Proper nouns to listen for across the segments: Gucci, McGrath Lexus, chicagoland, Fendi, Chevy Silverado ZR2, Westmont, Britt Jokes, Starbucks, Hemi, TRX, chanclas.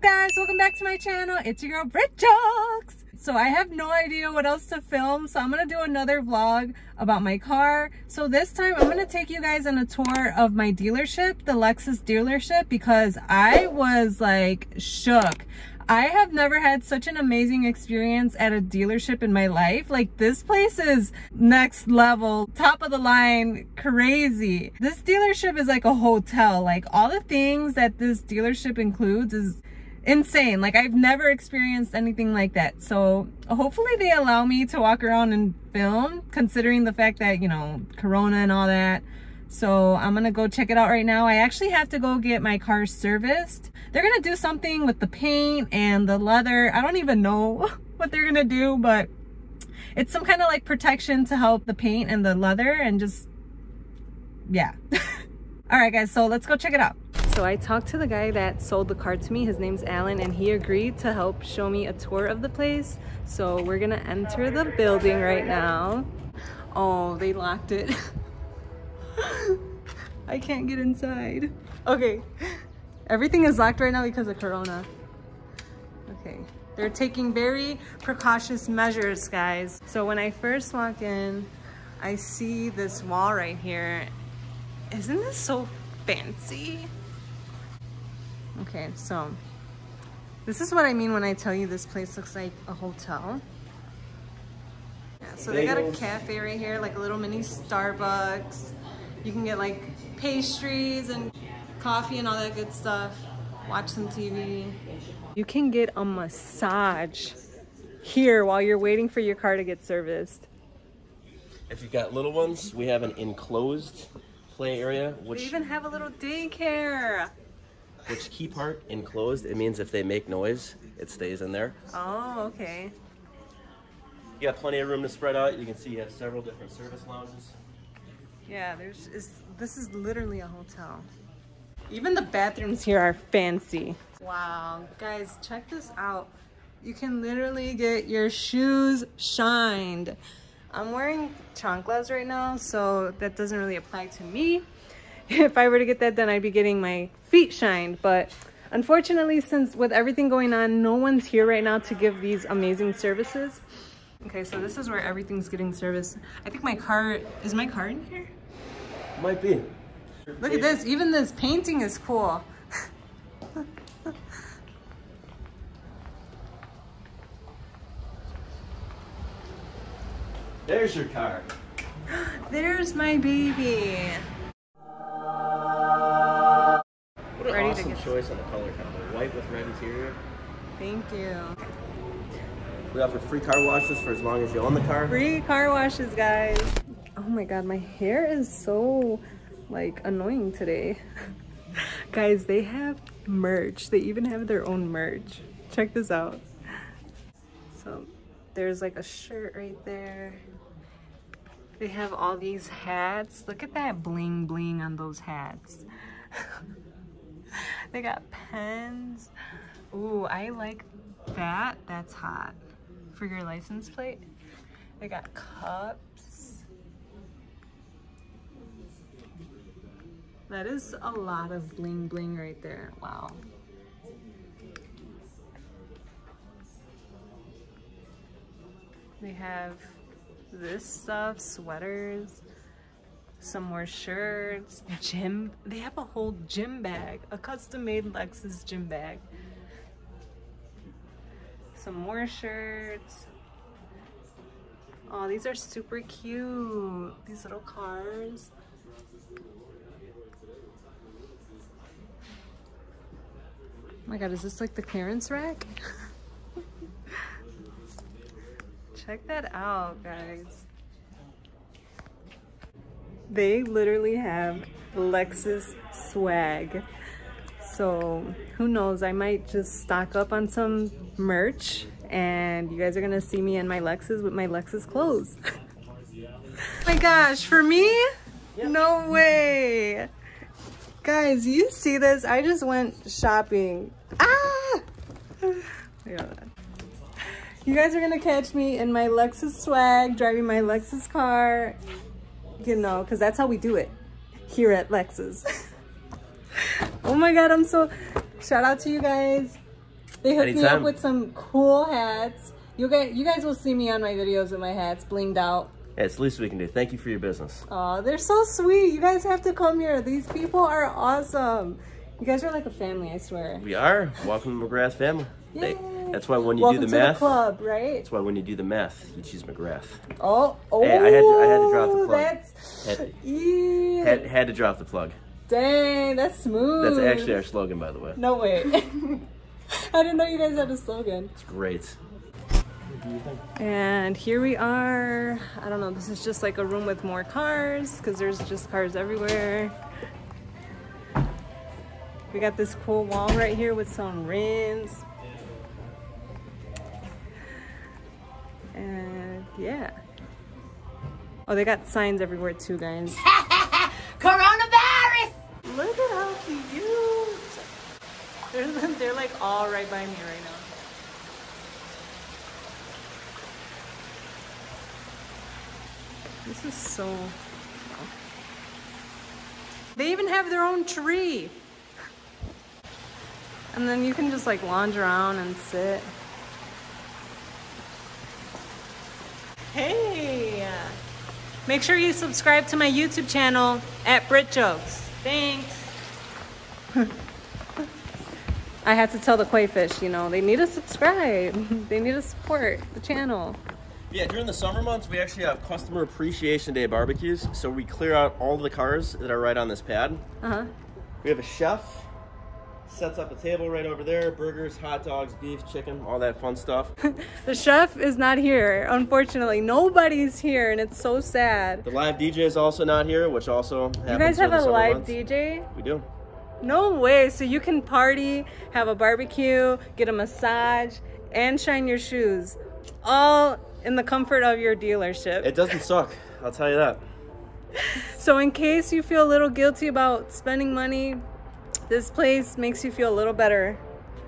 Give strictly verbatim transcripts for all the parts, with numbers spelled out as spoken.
up, guys? Welcome back to my channel. It's your girl Brit Jokes. So I have no idea what else to film, so I'm gonna do another vlog about my car. So this time I'm gonna take you guys on a tour of my dealership, the Lexus dealership, because I was like shook. I have never had such an amazing experience at a dealership in my life. Like, this place is next level, top of the line, crazy. This dealership is like a hotel. Like, all the things that this dealership includes is insane. Like, I've never experienced anything like that. So hopefully they allow me to walk around and film, considering the fact that, you know, Corona and all that. So I'm gonna go check it out right now. I actually have to go get my car serviced. They're gonna do something with the paint and the leather. I don't even know what they're gonna do, but it's some kind of like protection to help the paint and the leather and just, yeah. All right, guys, so let's go check it out. So I talked to the guy that sold the car to me. His name's Alan, and he agreed to help show me a tour of the place. So we're gonna enter the building right now. Oh, they locked it. I can't get inside. Okay, everything is locked right now because of Corona. Okay, they're taking very precautious measures, guys. So when I first walk in, I see this wall right here. Isn't this so fancy? Okay, so this is what I mean when I tell you this place looks like a hotel. Yeah, so they got a cafe right here, like a little mini Starbucks. You can get like pastries and coffee and all that good stuff. Watch some T V. You can get a massage here while you're waiting for your car to get serviced. If you've got little ones, we have an enclosed play area. Which, we even have a little daycare. Which, key part, enclosed, it means if they make noise, it stays in there. Oh, okay. You got plenty of room to spread out. You can see you have several different service lounges. Yeah, there's is this is literally a hotel. Even the bathrooms here are fancy. Wow, guys, check this out. You can literally get your shoes shined. I'm wearing chanclas right now, so that doesn't really apply to me. If I were to get that done, I'd be getting my feet shined, but unfortunately, since with everything going on, no one's here right now to give these amazing services. Okay, so this is where everything's getting serviced. I think my car, is my car in here? Might be. Look at this, even this painting is cool. There's your car. There's my baby. What an Ready awesome choice on the color combo. White with red interior. Thank you. We offer free car washes for as long as you own the car. Free car washes, guys. Oh my God, my hair is so like annoying today. Guys, they have merch. They even have their own merch. Check this out. So there's like a shirt right there. They have all these hats. Look at that bling bling on those hats. They got pens. Ooh, I like that. That's hot. For your license plate. They got cups. That is a lot of bling bling right there. Wow. They have this stuff, sweaters, some more shirts, gym. They have a whole gym bag, a custom-made Lexus gym bag. Some more shirts. Oh, these are super cute. These little cars. Oh my God, is this like the clearance rack? Check that out, guys. They literally have Lexus swag. So who knows, I might just stock up on some merch and you guys are gonna see me in my Lexus with my Lexus clothes. My gosh, for me? Yep. No way. Guys, you see this? I just went shopping. Ah! Look at that. You guys are gonna catch me in my Lexus swag, driving my Lexus car, you know, because that's how we do it here at Lexus. Oh my God, I'm so, shout out to you guys. They hooked Anytime. me up with some cool hats. You guys, you guys will see me on my videos with my hats blinged out. Yeah, it's the least we can do. Thank you for your business. Oh, they're so sweet. You guys have to come here. These people are awesome. You guys are like a family, I swear. We are. Welcome to McGrath family. Yay. They, that's why when you Welcome do the math, the club, right? That's why when you do the math, you choose McGrath. Oh, oh. Hey, I had to, I had to drop the plug. That's had, yeah. had, had to drop the plug. Dang, that's smooth. That's actually our slogan, by the way. No way. I didn't know you guys had a slogan. It's great. And here we are. I don't know, this is just like a room with more cars because there's just cars everywhere. We got this cool wall right here with some rims. And yeah. Oh, they got signs everywhere too, guys. Coronavirus! Look at how cute. They're, they're like all right by me right now. This is so... wow. They even have their own tree. And then you can just like lounge around and sit. Hey! Make sure you subscribe to my YouTube channel at Brit Jokes. Thanks! I had to tell the koi fish, you know, they need to subscribe. They need to support the channel. Yeah, during the summer months, we actually have Customer Appreciation Day barbecues. So we clear out all the cars that are right on this pad. Uh-huh. We have a chef, sets up a table right over there, burgers, hot dogs, beef, chicken, all that fun stuff. The chef is not here, unfortunately. Nobody's here, and it's so sad. The live D J is also not here, which also happens. You guys have a live months. D J? We do. No way. So you can party, have a barbecue, get a massage, and shine your shoes. All in the comfort of your dealership. It doesn't suck, I'll tell you that. So in case you feel a little guilty about spending money, this place makes you feel a little better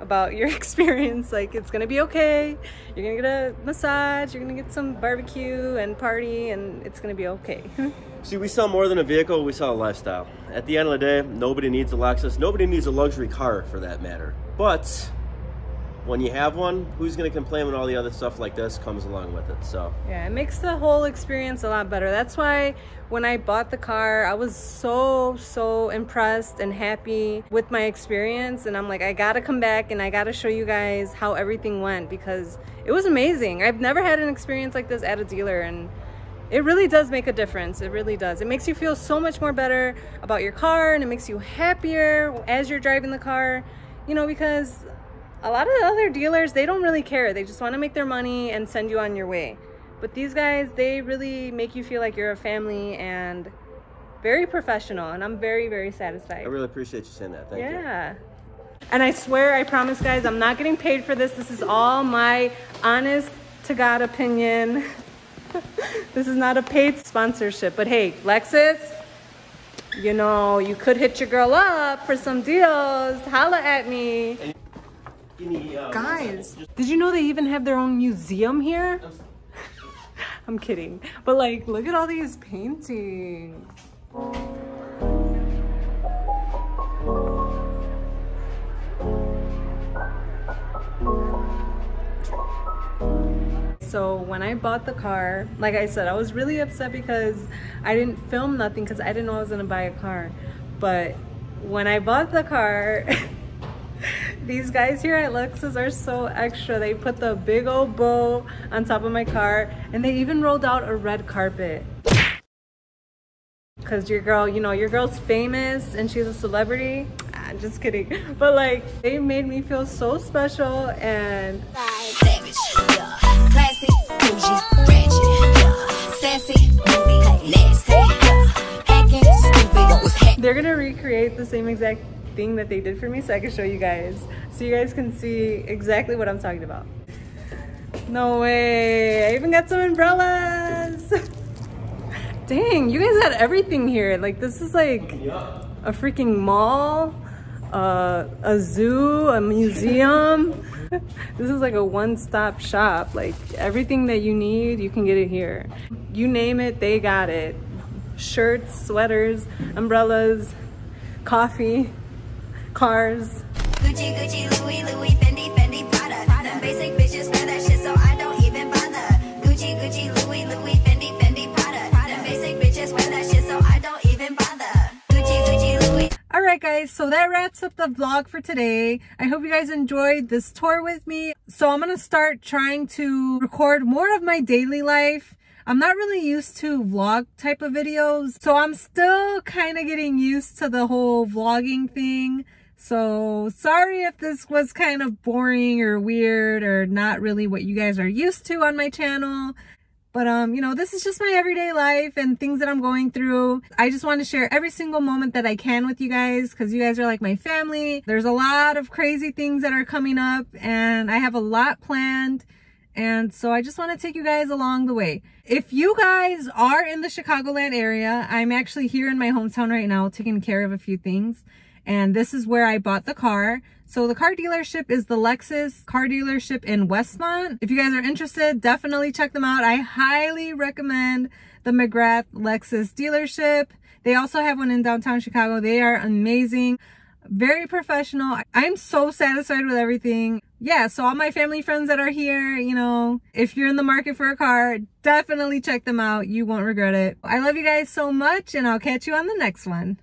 about your experience. Like, it's gonna be okay. You're gonna get a massage, you're gonna get some barbecue and party, and it's gonna be okay. See, we sell more than a vehicle, we sell a lifestyle. At the end of the day, nobody needs a Lexus, nobody needs a luxury car for that matter. But when you have one, who's gonna complain when all the other stuff like this comes along with it, so. Yeah, it makes the whole experience a lot better. That's why when I bought the car, I was so, so impressed and happy with my experience. And I'm like, I gotta come back and I gotta show you guys how everything went because it was amazing. I've never had an experience like this at a dealer, and it really does make a difference. It really does. It makes you feel so much more better about your car, and it makes you happier as you're driving the car, you know, because a lot of the other dealers, they don't really care. They just want to make their money and send you on your way. But these guys, they really make you feel like you're a family and very professional. And I'm very, very satisfied. I really appreciate you saying that. Thank yeah. you. Yeah. And I swear, I promise, guys, I'm not getting paid for this. This is all my honest to God opinion. This is not a paid sponsorship. But hey, Lexus, you know, you could hit your girl up for some deals. Holla at me. And The, uh, guys, did you know they even have their own museum here? I'm kidding, but like, look at all these paintings. So when I bought the car, like I said, I was really upset because I didn't film nothing because I didn't know I was gonna buy a car. But when I bought the car, these guys here at Lexus are so extra. They put the big old bow on top of my car, and they even rolled out a red carpet. Cause your girl, you know, your girl's famous and she's a celebrity. I'm just kidding. But like, they made me feel so special and they're gonna recreate the same exact thing that they did for me so I can show you guys, so you guys can see exactly what I'm talking about. No way, I even got some umbrellas. Dang, you guys had everything here. Like, this is like a freaking mall, uh, a zoo, a museum. This is like a one-stop shop. Like, everything that you need, you can get it here. You name it, they got it. Shirts, sweaters, umbrellas, coffee, cars. Gucci, Gucci, Louis, Louis, Fendi, Fendi, so that wraps up the vlog for today. I hope you guys enjoyed this tour with me. So I'm gonna start trying to record more of my daily life. I'm not really used to vlog type of videos, so I'm still kind of getting used to the whole vlogging thing. So sorry if this was kind of boring or weird or not really what you guys are used to on my channel. But, um, you know, this is just my everyday life and things that I'm going through. I just want to share every single moment that I can with you guys because you guys are like my family. There's a lot of crazy things that are coming up and I have a lot planned. And so I just want to take you guys along the way. If you guys are in the Chicagoland area, I'm actually here in my hometown right now taking care of a few things. And this is where I bought the car. So the car dealership is the Lexus car dealership in Westmont. If you guys are interested, definitely check them out. I highly recommend the McGrath Lexus dealership. They also have one in downtown Chicago. They are amazing, very professional. I'm so satisfied with everything. Yeah, so all my family friends that are here, you know, if you're in the market for a car, definitely check them out. You won't regret it. I love you guys so much and I'll catch you on the next one.